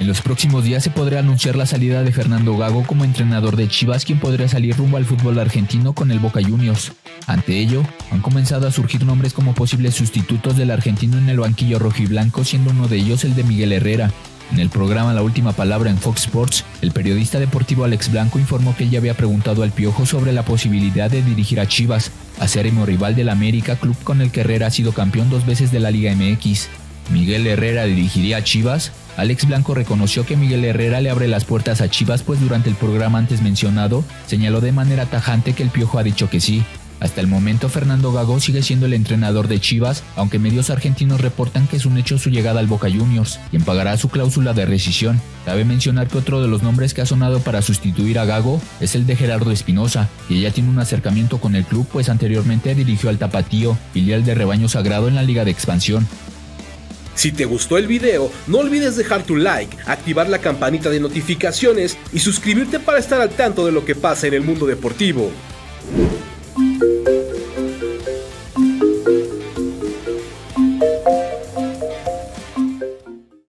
En los próximos días se podrá anunciar la salida de Fernando Gago como entrenador de Chivas, quien podría salir rumbo al fútbol argentino con el Boca Juniors. Ante ello, han comenzado a surgir nombres como posibles sustitutos del argentino en el banquillo rojiblanco, siendo uno de ellos el de Miguel Herrera. En el programa La Última Palabra en Fox Sports, el periodista deportivo Alex Blanco informó que él ya había preguntado al Piojo sobre la posibilidad de dirigir a Chivas, acérrimo rival del América Club con el que Herrera ha sido campeón 2 veces de la Liga MX. ¿Miguel Herrera dirigiría a Chivas? Alex Blanco reconoció que Miguel Herrera le abre las puertas a Chivas, pues durante el programa antes mencionado, señaló de manera tajante que el Piojo ha dicho que sí. Hasta el momento Fernando Gago sigue siendo el entrenador de Chivas, aunque medios argentinos reportan que es un hecho su llegada al Boca Juniors, quien pagará su cláusula de rescisión. Cabe mencionar que otro de los nombres que ha sonado para sustituir a Gago es el de Gerardo Espinosa, que ya tiene un acercamiento con el club, pues anteriormente dirigió al Tapatío, filial de Rebaño Sagrado en la Liga de Expansión. Si te gustó el video, no olvides dejar tu like, activar la campanita de notificaciones y suscribirte para estar al tanto de lo que pasa en el mundo deportivo.